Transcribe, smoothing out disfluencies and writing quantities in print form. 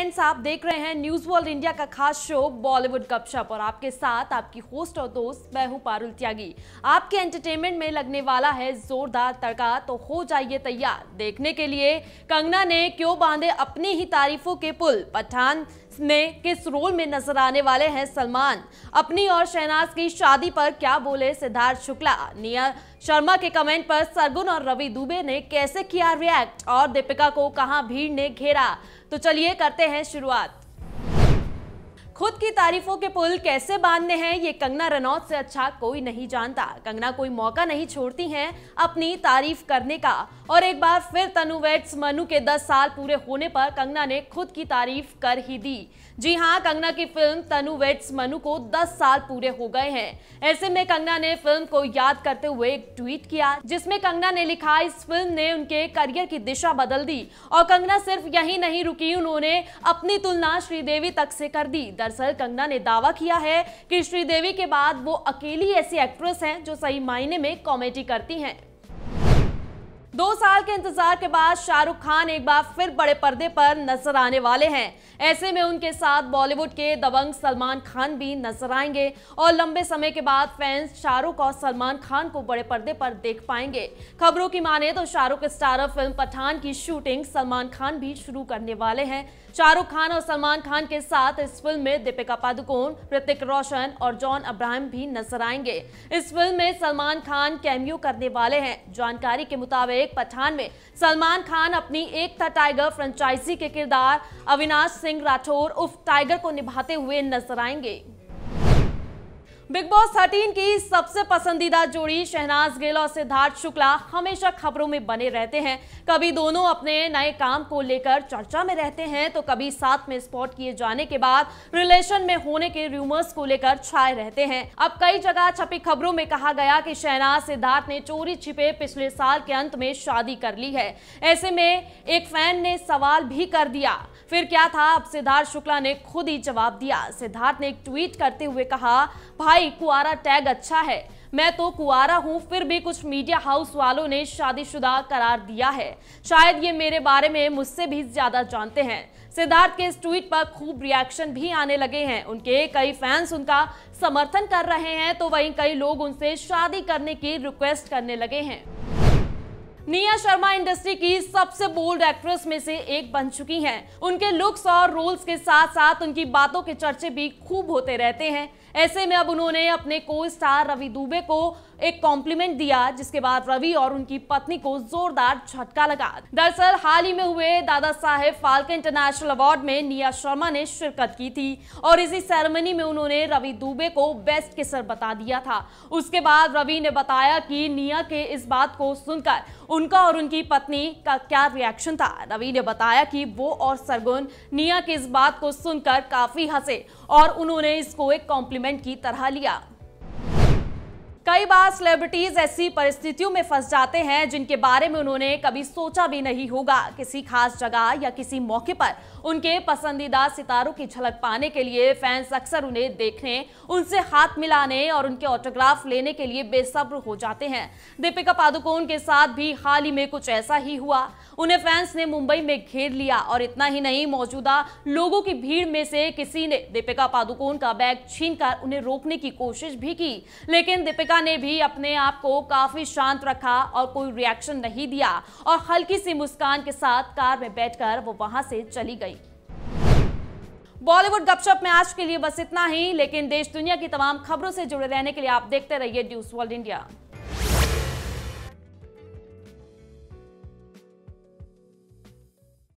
Friends, आप देख रहे हैं न्यूज वर्ल्ड इंडिया का खास शो बॉलीवुड गपशप और आपके साथ आपकी होस्ट और दोस्त मैं हूं पारुल त्यागी। आपके एंटरटेनमेंट में लगने वाला है जोरदार तड़का, तो हो जाइए तैयार देखने के लिए कंगना ने क्यों बांधे अपनी ही तारीफों के पुल, पठान में किस रोल में नजर आने वाले हैं सलमान, अपनी और शहनाज की शादी पर क्या बोले सिद्धार्थ शुक्ला, निया शर्मा के कमेंट पर सरगुन और रवि दुबे ने कैसे किया रिएक्ट और दीपिका को कहां भीड़ ने घेरा। तो चलिए करते हैं शुरुआत। खुद की तारीफों के पुल कैसे बांधने हैं ये कंगना रनौत से अच्छा कोई नहीं जानता। कंगना कोई मौका नहीं छोड़ती हैं अपनी तारीफ करने का और एक बार फिर तनु वेड्स मनु के 10 साल पूरे होने पर कंगना ने खुद की तारीफ कर ही दी। जी हां, कंगना की फिल्म तनु वेड्स मनु को 10 साल पूरे हो गए हैं। ऐसे में कंगना ने फिल्म को याद करते हुए एक ट्वीट किया जिसमें कंगना ने लिखा, इस फिल्म ने उनके करियर की दिशा बदल दी। और कंगना सिर्फ यही नहीं रुकी, उन्होंने अपनी तुलना श्रीदेवी तक से कर दी। दरअसल कंगना ने दावा किया है कि श्रीदेवी के बाद वो अकेली ऐसी एक्ट्रेस हैं जो सही मायने में कॉमेडी करती हैं। 2 साल के इंतजार के बाद शाहरुख खान एक बार फिर बड़े पर्दे पर नजर आने वाले हैं। ऐसे में उनके साथ बॉलीवुड के दबंग सलमान खान भी नजर आएंगे और लंबे समय के बाद फैंस शाहरुख और सलमान खान को बड़े पर्दे पर देख पाएंगे। खबरों की माने तो शाहरुख स्टारर फिल्म पठान की शूटिंग सलमान खान भी शुरू करने वाले हैं। शाहरुख खान और सलमान खान के साथ इस फिल्म में दीपिका पादुकोण, ऋतिक रोशन और जॉन अब्राहम भी नजर आएंगे। इस फिल्म में सलमान खान कैमियो करने वाले हैं। जानकारी के मुताबिक पठान में सलमान खान अपनी एक था टाइगर फ्रेंचाइजी के किरदार अविनाश सिंह राठौर उर्फ टाइगर को निभाते हुए नजर आएंगे। बिग बॉस 13 की सबसे पसंदीदा जोड़ी शहनाज गिल और सिद्धार्थ शुक्ला हमेशा खबरों में बने रहते हैं। कभी दोनों अपने नए काम को लेकर चर्चा में रहते हैं तो कभी साथ में स्पॉट किए जाने के बाद रिलेशन में होने के रूमर्स को लेकर छाए रहते हैं। अब कई जगह छपी खबरों में कहा गया कि शहनाज सिद्धार्थ ने चोरी छिपे पिछले साल के अंत में शादी कर ली है। ऐसे में एक फैन ने सवाल भी कर दिया, फिर क्या था, अब सिद्धार्थ शुक्ला ने खुद ही जवाब दिया। सिद्धार्थ ने एक ट्वीट करते हुए कहा, भाई कुआरा टैग अच्छा है, मैं तो कुआरा हूं फिर भी कुछ मीडिया हाउस वालों ने शादीशुदा करार दिया है, शायद ये मेरे बारे में मुझसे भी ज्यादा जानते हैं। सिद्धार्थ के इस ट्वीट पर खूब रिएक्शन भी आने लगे हैं। उनके कई फैंस उनका समर्थन कर रहे हैं तो वहीं कई लोग उनसे शादी करने की रिक्वेस्ट करने लगे हैं। निया शर्मा इंडस्ट्री की सबसे बोल्ड एक्ट्रेस में से एक बन चुकी हैं। उनके लुक्स और रोल्स के साथ साथ उनकी बातों के चर्चे भी खूब होते रहते हैं। ऐसे में अब उन्होंने अपने को स्टार रवि दुबे को एक कॉम्प्लीमेंट दिया जिसके बाद रवि और उनकी पत्नी को जोरदार झटका लगा। दरअसल हाल ही में हुए दादा साहेब फाल्के इंटरनेशनल अवार्ड में निया शर्मा ने शिरकत की थी और इसी सेरेमनी में उन्होंने रवि दुबे को बेस्ट किसर बता दिया था। उसके बाद रवि ने बताया कि निया के इस बात को सुनकर उनका और उनकी पत्नी का क्या रिएक्शन था। रवि ने बताया कि वो और सरगुन निया की इस बात को सुनकर काफी हंसे और उन्होंने इसको एक कॉम्प्लीमेंट की तरह लिया। कई बार सेलिब्रिटीज ऐसी परिस्थितियों में फंस जाते हैं जिनके बारे में उन्होंने कभी सोचा भी नहीं होगा। किसी खास जगह या किसी मौके पर उनके पसंदीदा सितारों की झलक पाने के लिए फैंस अक्सर उन्हें देखने, उनसे हाथ मिलाने और उनके ऑटोग्राफ लेने के लिए बेसब्र हो जाते हैं। दीपिका पादुकोण के साथ भी हाल ही में कुछ ऐसा ही हुआ। उन्हें फैंस ने मुंबई में घेर लिया और इतना ही नहीं, मौजूदा लोगों की भीड़ में से किसी ने दीपिका पादुकोण का बैग छीनकर उन्हें रोकने की कोशिश भी की, लेकिन दीपिका ने भी अपने आप को काफी शांत रखा और कोई रिएक्शन नहीं दिया और हल्की सी मुस्कान के साथ कार में बैठकर वो वहां से चली गई। बॉलीवुड गपशप में आज के लिए बस इतना ही, लेकिन देश दुनिया की तमाम खबरों से जुड़े रहने के लिए आप देखते रहिए न्यूज़ वर्ल्ड इंडिया।